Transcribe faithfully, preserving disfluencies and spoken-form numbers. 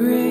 green.